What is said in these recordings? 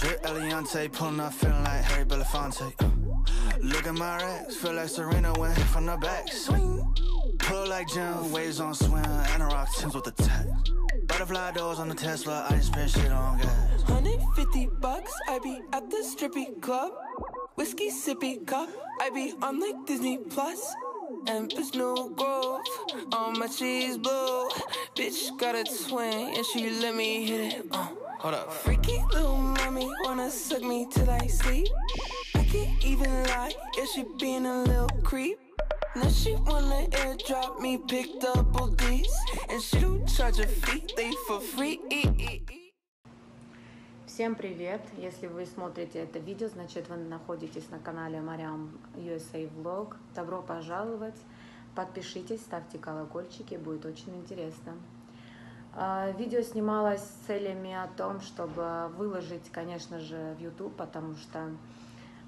Drip Eliante, pulling up, feeling like Harry Belafonte. Look at my racks, feel like Serena went from the back. Swing, pull like Jim, waves on swim, and a rock Tim's with the text. Butterfly doors on the Tesla, I just spent shit on gas. $150, I be at the strippy club. Whiskey sippy cup, I be on like Disney Plus. And there's no growth on my cheese, boo. Bitch got a twin and she let me hit it. Hold up. Freaky little mommy wanna suck me till I sleep. I can't even lie, yeah, she being a little creep. Now she wanna airdrop me, pick double D's. And she don't charge her fee, they for free. Всем привет! Если вы смотрите это видео, значит вы находитесь на канале Mariam USA Vlog. Добро пожаловать! Подпишитесь, ставьте колокольчики, будет очень интересно. Видео снималось с целями о том, чтобы выложить, конечно же, в YouTube, потому что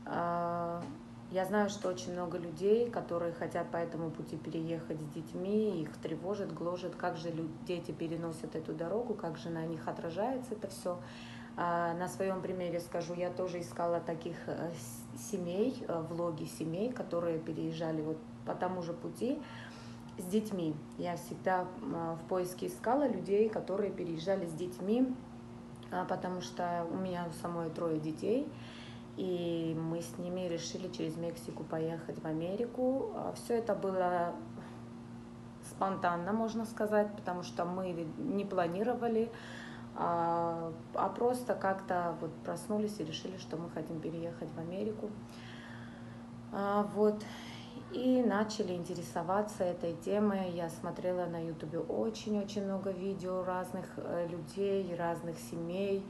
я знаю, что очень много людей, которые хотят по этому пути переехать с детьми, их тревожит, гложет, как же дети переносят эту дорогу, как же на них отражается это все. На своем примере скажу, я тоже искала таких семей, влоги семей, которые переезжали вот по тому же пути с детьми. Я всегда в поиске искала людей, которые переезжали с детьми, потому что у меня самой 3 детей, и мы с ними решили через Мексику поехать в Америку. Все это было спонтанно, можно сказать, потому что мы не планировали, а просто как-то вот проснулись и решили, что мы хотим переехать в Америку. Вот. И начали интересоваться этой темой. Я смотрела на YouTube очень-очень много видео разных людей, разных семей,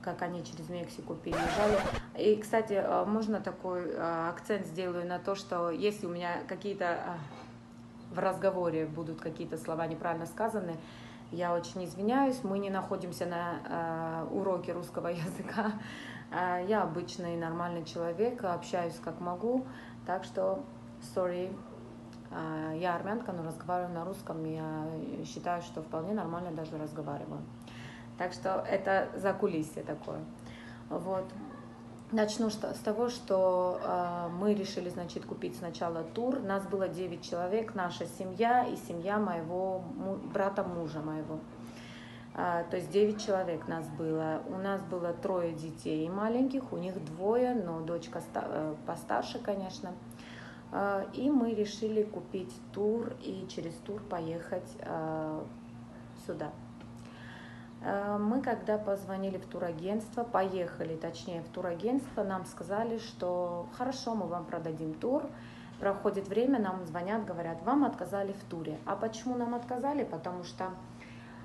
как они через Мексику переезжали. И, кстати, можно такой акцент сделаю на то, что если у меня какие-то в разговоре будут какие-то слова неправильно сказаны, я очень извиняюсь, мы не находимся на уроке русского языка. Я обычный нормальный человек, общаюсь как могу, так что sorry. Я армянка, но разговариваю на русском, я считаю, что вполне нормально даже разговариваю. Так что это закулисье такое. Вот. Начну с того, что мы решили, значит, купить сначала тур. Нас было 9 человек, наша семья и семья моего брата, мужа моего. То есть 9 человек нас было. У нас было 3 детей маленьких, у них 2, но дочка постарше, конечно. И мы решили купить тур и через тур поехать сюда. Мы, когда позвонили в турагентство, поехали, точнее, в турагентство, нам сказали, что хорошо, мы вам продадим тур. Проходит время, нам звонят, говорят, вам отказали в туре. А почему нам отказали? Потому что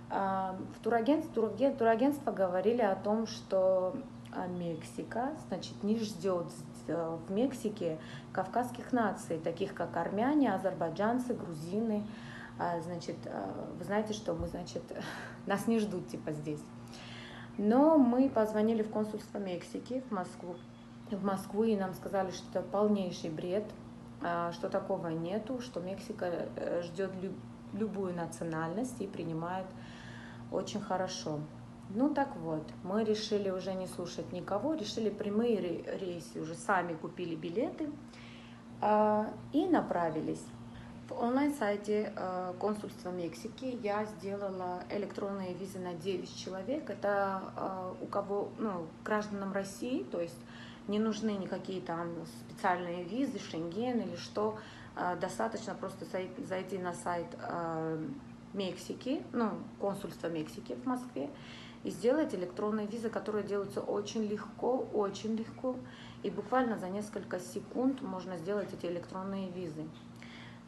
в турагентство говорили о том, что Мексика, значит, не ждет в Мексике кавказских наций, таких как армяне, азербайджанцы, грузины. Значит, вы знаете, что мы, значит, нас не ждут, типа, здесь. Но мы позвонили в консульство Мексики, в Москву, и нам сказали, что это полнейший бред, что такого нету, что Мексика ждет любую национальность и принимает очень хорошо. Ну, так вот, мы решили уже не слушать никого, решили прямые рейсы, уже сами купили билеты и направились. В онлайн-сайте консульства Мексики я сделала электронные визы на 9 человек. Это у кого, ну, гражданам России, то есть не нужны никакие там специальные визы, Шенген или что. Достаточно просто зайти на сайт Мексики, ну, консульства Мексики в Москве, и сделать электронные визы, которые делаются очень легко, и буквально за несколько секунд можно сделать эти электронные визы.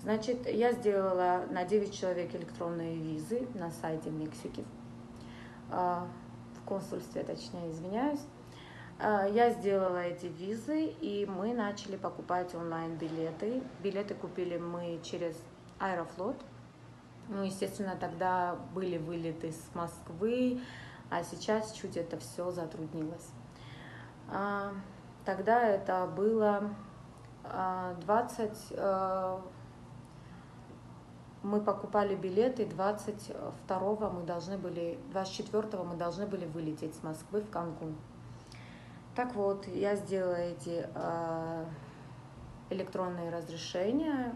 Значит, я сделала на 9 человек электронные визы на сайте Мексики, в консульстве, точнее, извиняюсь. Я сделала эти визы, и мы начали покупать онлайн-билеты. Билеты купили мы через Аэрофлот. Ну, естественно, тогда были вылеты с Москвы, а сейчас чуть это все затруднилось. Тогда это было 20... мы покупали билеты, 22-го мы должны были, 24-го мы должны были вылететь с Москвы в Канкун. Так вот, я сделала эти электронные разрешения,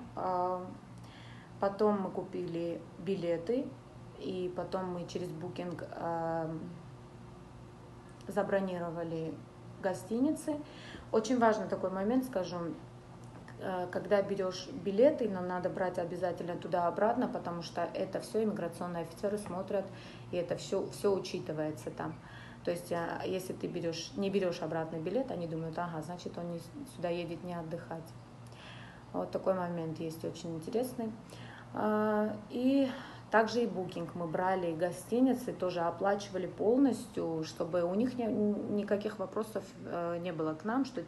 потом мы купили билеты, и потом мы через Booking забронировали гостиницы. Очень важный такой момент, скажу, когда берешь билеты, нам надо брать обязательно туда-обратно, потому что это все иммиграционные офицеры смотрят, и это все учитывается там. То есть, если ты не берешь обратный билет, они думают, ага, значит, он сюда едет не отдыхать. Вот такой момент есть очень интересный. И также и Booking. Мы брали гостиницы, тоже оплачивали полностью, чтобы у них никаких вопросов не было к нам, что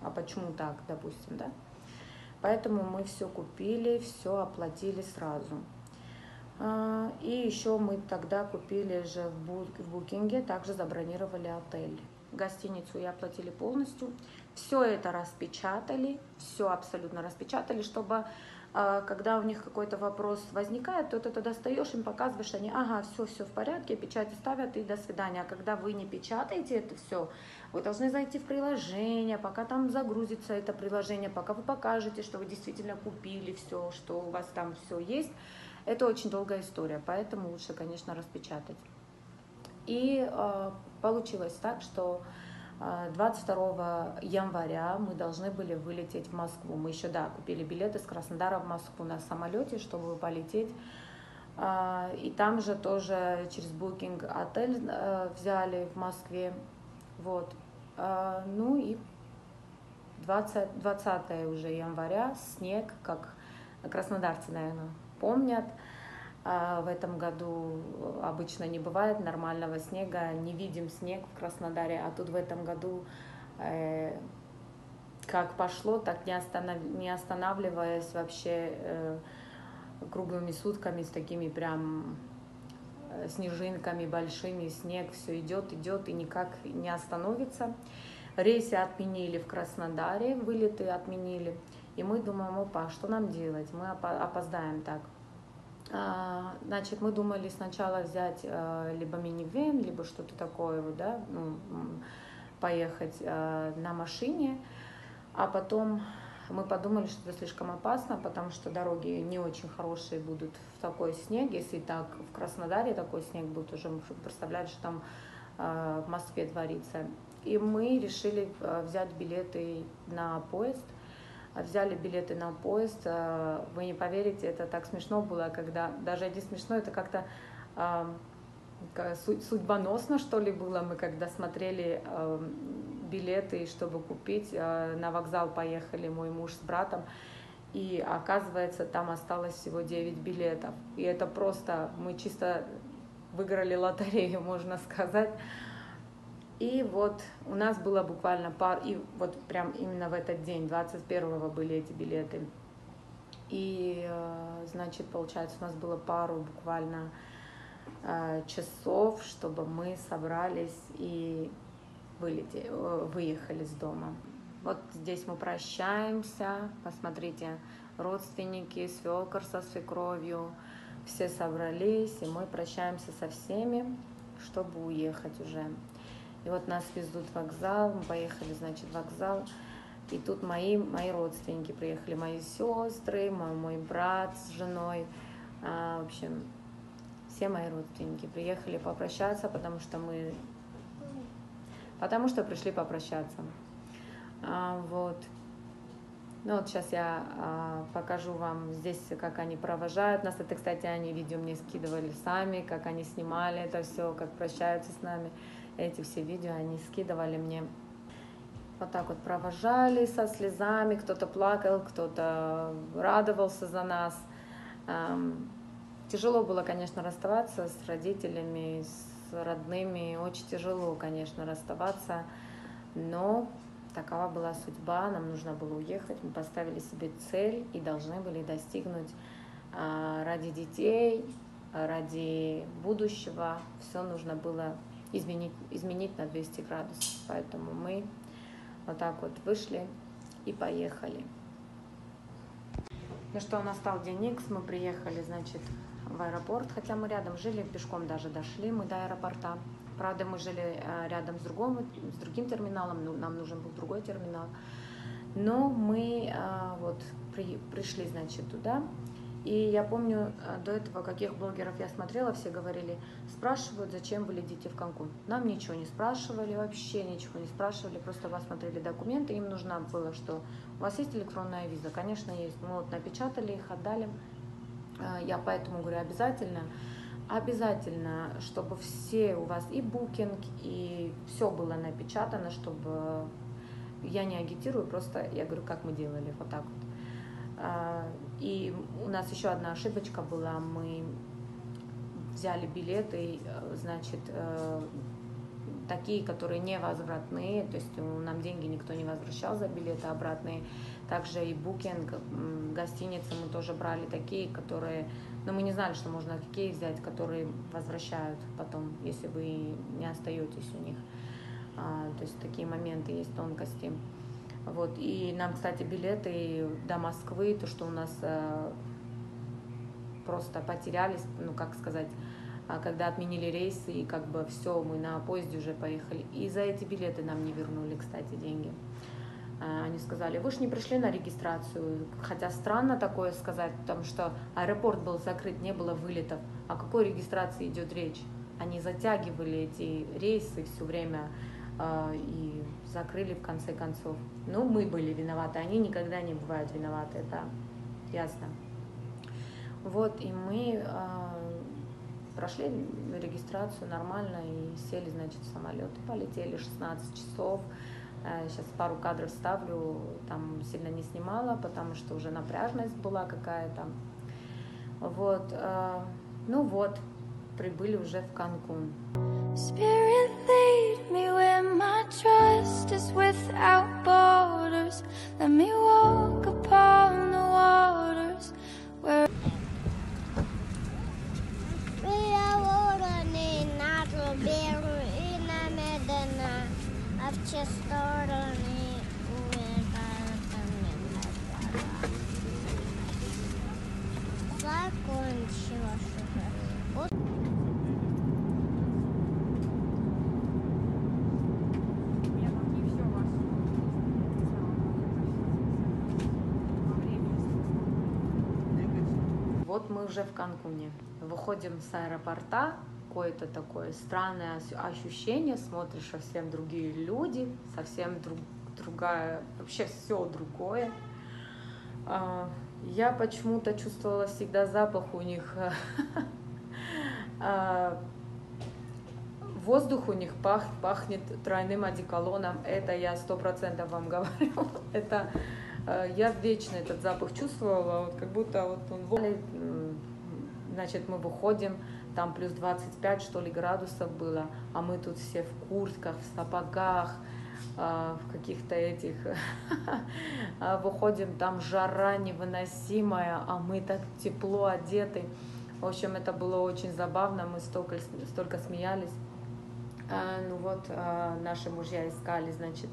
а почему так, допустим, да? Поэтому мы все купили, все оплатили сразу. И еще мы тогда купили же в Booking, также забронировали отель. Гостиницу я оплатили полностью. Все это распечатали, все абсолютно распечатали, чтобы когда у них какой-то вопрос возникает, то ты это достаешь, им показываешь, они, ага, все в порядке, печати ставят и до свидания. А когда вы не печатаете это все, вы должны зайти в приложение, пока там загрузится это приложение, пока вы покажете, что вы действительно купили все, что у вас там все есть. Это очень долгая история, поэтому лучше, конечно, распечатать. И получилось так, что 22 января мы должны были вылететь в Москву. Мы еще, да, купили билеты с Краснодара в Москву на самолете, чтобы полететь. И там же тоже через Booking отель взяли в Москве. Вот. Ну и 20 уже января, снег, как краснодарцы, наверное, помнят. В этом году обычно не бывает нормального снега, не видим снег в Краснодаре, а тут в этом году как пошло, так не останавливаясь вообще круглыми сутками с такими прям снежинками большими, снег все идет и никак не остановится. Рейсы отменили в Краснодаре, вылеты отменили, и мы думаем, опа, что нам делать, мы опоздаем так. Значит, мы думали сначала взять либо минивэн, либо что-то такое, да, ну, поехать на машине, а потом мы подумали, что это слишком опасно, потому что дороги не очень хорошие будут в такой снег, если так в Краснодаре такой снег будет, уже представляете, что там в Москве творится. И мы решили взять билеты на поезд. Взяли билеты на поезд, вы не поверите, это так смешно было, когда, даже не смешно, это как-то судьбоносно, что ли, было. Мы когда смотрели билеты, чтобы купить, на вокзал поехали мой муж с братом, и оказывается, там осталось всего 9 билетов. И это просто, мы чисто выиграли лотерею, можно сказать. И вот у нас было буквально и вот прям именно в этот день, 21-го, были эти билеты. И, значит, получается, у нас было пару буквально часов, чтобы мы собрались и выехали с дома. Вот здесь мы прощаемся, посмотрите, родственники, свекор со свекровью, все собрались, и мы прощаемся со всеми, чтобы уехать уже. И вот нас везут в вокзал, мы поехали, значит, в вокзал, и тут мои родственники приехали, мои сестры, мой брат с женой, в общем, все мои родственники приехали попрощаться, потому что пришли попрощаться. Вот. Ну вот сейчас я покажу вам здесь, как они провожают нас. Это, кстати, они видео мне скидывали сами, как они снимали это все, как прощаются с нами. Эти все видео они скидывали мне. Вот так вот провожали со слезами, кто-то плакал, кто-то радовался за нас. Тяжело было, конечно, расставаться с родителями, с родными. Очень тяжело, конечно, расставаться, но... Такова была судьба, нам нужно было уехать, мы поставили себе цель и должны были достигнуть ради детей, ради будущего. Все нужно было изменить на 200 градусов, поэтому мы вот так вот вышли и поехали. Ну что, настал день X, мы приехали, значит, в аэропорт, хотя мы рядом жили, пешком даже дошли мы до аэропорта. Правда, мы жили рядом с другим терминалом, ну, нам нужен был другой терминал. Но мы вот пришли, значит, туда. И я помню, до этого каких блогеров я смотрела, все говорили, спрашивают, зачем вы летите в Канкун. Нам ничего не спрашивали, вообще ничего не спрашивали, просто вас смотрели документы, им нужно было, что у вас есть электронная виза, конечно, есть. Мы вот напечатали их, отдали. Я поэтому говорю, обязательно, чтобы все у вас и Booking, и все было напечатано, чтобы... Я не агитирую, просто я говорю, как мы делали, вот так вот. И у нас еще одна ошибочка была, мы взяли билеты, значит, такие, которые невозвратные, то есть нам деньги никто не возвращал за билеты обратные. Также и Booking, гостиницы мы тоже брали такие, которые, но мы не знали, что можно такие взять, которые возвращают потом, если вы не остаетесь у них. То есть такие моменты есть, тонкости. Вот, и нам, кстати, билеты до Москвы, то, что у нас просто потерялись, ну, как сказать, когда отменили рейсы, и как бы все, мы на поезде уже поехали. И за эти билеты нам не вернули, кстати, деньги. Они сказали, вы же не пришли на регистрацию. Хотя странно такое сказать, потому что аэропорт был закрыт, не было вылетов. О какой регистрации идет речь? Они затягивали эти рейсы все время и закрыли в конце концов. Ну, мы были виноваты, они никогда не бывают виноваты, это ясно. Вот, и мы прошли регистрацию нормально и сели, значит, в самолет и полетели 16 часов. Сейчас пару кадров ставлю, там сильно не снимала, потому что уже напряженность была какая-то. Вот, ну вот, прибыли уже в Канкун. Spirit, lead me where my trust is without borders. Let me walk upon the waters where... Вот мы уже в Канкуне, выходим с аэропорта, какое-то такое странное ощущение, смотришь, совсем другие люди, совсем другая, вообще все другое. Я почему-то чувствовала всегда запах у них, воздух у них пахнет тройным одеколоном, это я 100% вам говорю, это... Я вечно этот запах чувствовала, вот как будто вот он... Значит, мы выходим, там плюс 25, что ли, градусов было, а мы тут все в куртках, в сапогах, в каких-то этих... Выходим, там жара невыносимая, а мы так тепло одеты. В общем, это было очень забавно, мы столько смеялись. Ну вот, наши мужья искали, значит...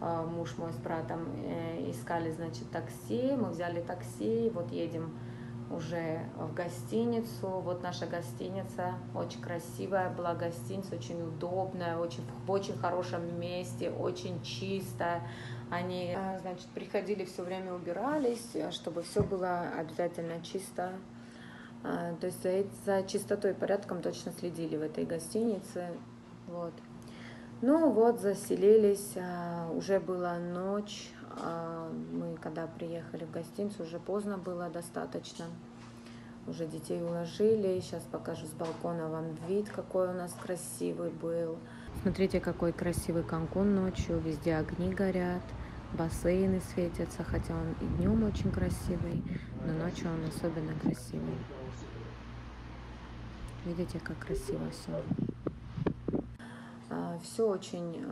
Муж мой с братом искали, значит, такси, мы взяли такси, вот едем уже в гостиницу, вот наша гостиница, очень красивая была гостиница, очень удобная, в очень хорошем месте, очень чистая, они, значит, приходили, все время убирались, чтобы все было обязательно чисто, то есть за чистотой и порядком точно следили в этой гостинице, вот. Ну вот, заселились, уже была ночь, мы когда приехали в гостиницу, уже поздно было достаточно, уже детей уложили, сейчас покажу с балкона вам вид, какой у нас красивый был. Смотрите, какой красивый Канкун ночью, везде огни горят, бассейны светятся, хотя он и днем очень красивый, но ночью он особенно красивый. Видите, как красиво все. Все очень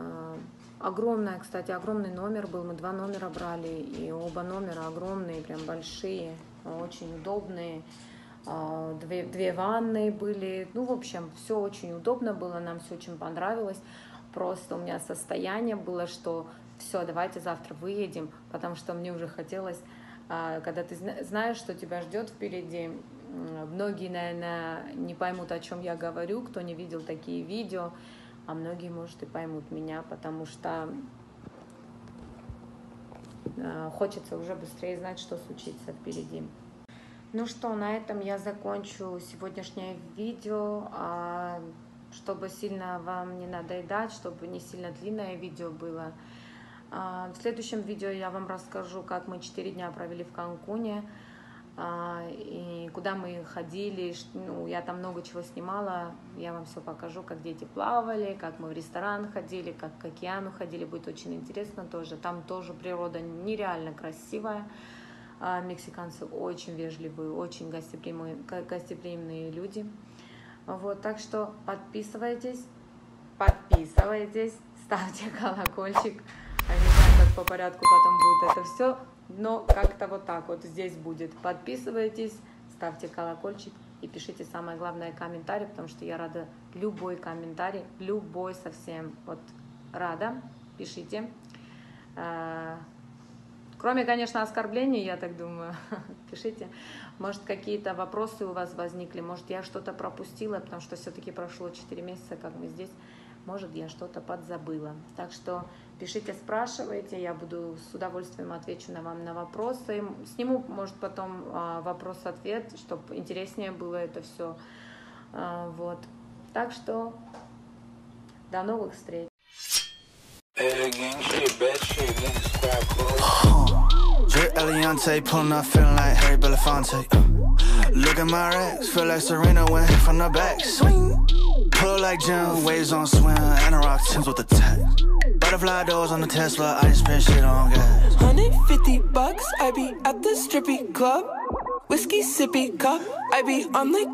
огромное, кстати, огромный номер был, мы 2 номера брали, и оба номера огромные, прям большие, очень удобные, две ванны были, ну, в общем, все очень удобно было, нам все очень понравилось, просто у меня состояние было, что все, давайте завтра выедем, потому что мне уже хотелось когда ты знаешь, что тебя ждет впереди. Многие, наверное, не поймут, о чем я говорю, кто не видел такие видео, а многие, может, и поймут меня, потому что хочется уже быстрее знать, что случится впереди. Ну что, на этом я закончу сегодняшнее видео. Чтобы сильно вам не надоедать, чтобы не сильно длинное видео было. В следующем видео я вам расскажу, как мы 4 дня провели в Канкуне, и куда мы ходили. Ну, я там много чего снимала, я вам все покажу, как дети плавали, как мы в ресторан ходили, как к океану ходили, будет очень интересно тоже. Там тоже природа нереально красивая, мексиканцы очень вежливые, очень гостеприимные люди. Вот, так что подписывайтесь, ставьте колокольчик. Я не знаю, как по порядку потом будет это все, но как-то вот так вот здесь будет. Подписывайтесь, ставьте колокольчик и пишите самое главное комментарий, потому что я рада любой комментарий, любой совсем вот рада, пишите. Кроме, конечно, оскорблений, я так думаю, пишите. Может, какие-то вопросы у вас возникли, может, я что-то пропустила, потому что все-таки прошло 4 месяца, как мы здесь. Может, я что-то подзабыла. Так что пишите, спрашивайте, я буду с удовольствием отвечу на вопросы. Сниму, может, потом вопрос-ответ, чтобы интереснее было это все. Вот. Так что до новых встреч. Drip Eliante, pulling up, feeling like Harry Belafonte. Look at my racks, feel like Serena went from the back. Swing, pull like Jim, waves on swim, anorak Tim's with the tech. Butterfly doors on the Tesla, I just spent shit on gas. $150, I be at the strippy club. Whiskey sippy cup, I be on like.